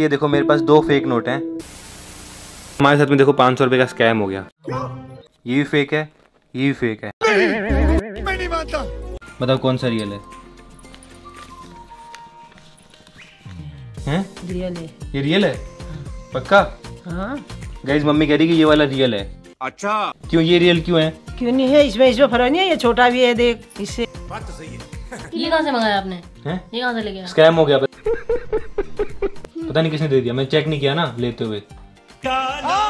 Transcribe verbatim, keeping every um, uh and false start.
ये देखो मेरे पास दो फेक नोट हैं। हमारे साथ में देखो पाँच सौ रुपये का स्कैम हो गया। ये भी फेक है, ये भी फेक है। नहीं, मैं नहीं मानता। बताओ कौन सा रियल है? हैं? रियल है। ये रियल है? पक्का? हाँ। गाइस मम्मी कह रही कि ये वाला रियल है। अच्छा। क्यों ये रियल क्यों है? क्यों नहीं है, इसमें इसमें फर्क नहीं है, ये छोटा भी है, देख इससे। बात तो सही है। ये कहाँ से मंगाया आपने? हैं? ये कहाँ से ले गया? स्कैम हो गया। पता नहीं किसने दे दिया, मैं चेक नहीं किया ना लेते हुए।